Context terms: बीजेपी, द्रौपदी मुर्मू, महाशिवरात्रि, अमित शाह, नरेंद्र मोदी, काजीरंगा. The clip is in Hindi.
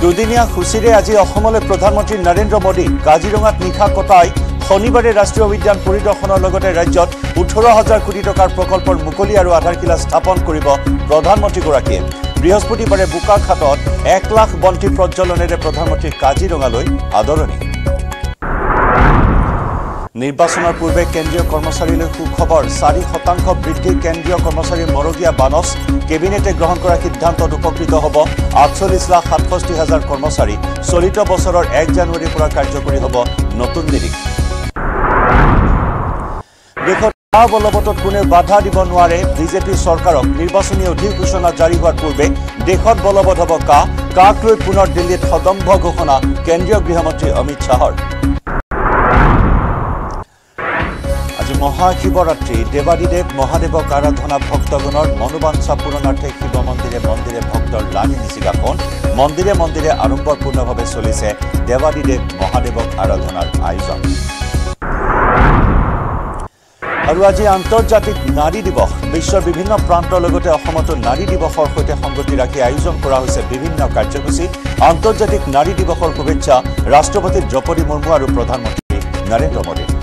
दुदिनिया सूची आज प्रधानमंत्री नरेंद्र मोदी काजीरंगा निशा कटाई शनिवार राष्ट्रीय उद्यान परिदर्शन राज्य 18,000 कोटी टकार प्रकल्प मुक्ति और आधारशिला स्थापन कर प्रधानमंत्रीगे बृहस्पतिवार बोकाखात 1 लाख बंटी प्रज्वलन प्रधानमंत्री काजीरंगाल आदरणी निर्वाचन पूर्वे केन्द्रीय कर्मचारी सुखबर 4% बृद्धि केन्द्रीय कर्मचारी मरगिया बानस केबिनेटे ग्रहण कर सिद्धांत उपकृत हम 48,67,000 कर्मचारी चलित बचर 1 जानुवारी कार्यकरी हम नतुन दिल्ली देश बलबत कोने बाधा दी नारे बीजेपी सरकार निर्वाचनी अधिसूचना जारी हार पूर्वे देश बलबत हम काक पुनः दिल्ली सदम्भ घोषणा केन्द्रीय गृहमंत्री अमित शाहर महाशिवरात्रि देवादिदेव महादेवक आराधना भक्तगणर मनोवांछा पूरणार्थे शिव मंदिरे मंदिरे भक्तर लानी निशिकापन मंदिरे मंदिरे आडम्बरपूर्ण भावे चलिसे देवादिदेव महादेवक आराधनार आयोजन और आज आंतर्जातिक नारी दिवस विश्व विभिन्न प्रांतर लगते असमतो नारी दिवसर सहित संगति राखी आयोजन करा हुइसे विभिन्न कार्यसूची आंतर्जातिक नारी दिवसर शुभेच्छा राष्ट्रपति द्रौपदी मुर्मू और प्रधानमंत्री नरेंद्र मोदी।